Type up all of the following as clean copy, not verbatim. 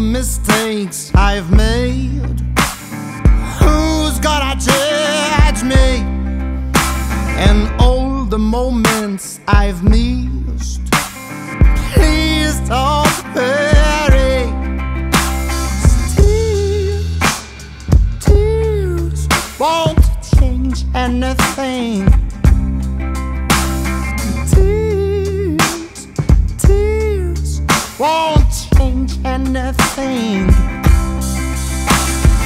mistakes I've made. Who's gonna judge me? And all the moments I've missed. Please don't worry. Tears won't change anything. Tears won't change anything.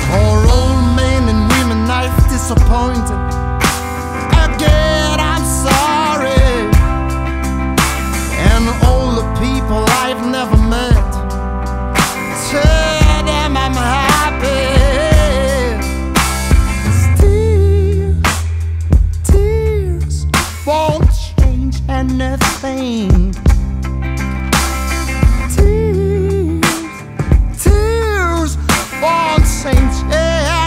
For all men and women I've disappointed. Again, I'm sorry. And all the people I've never met, tell them I'm happy. Still, tears won't change anything. Tears won't change anything.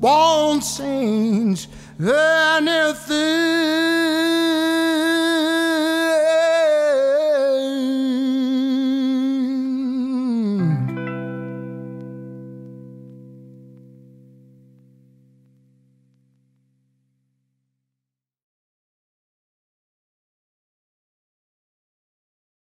Won't change anything.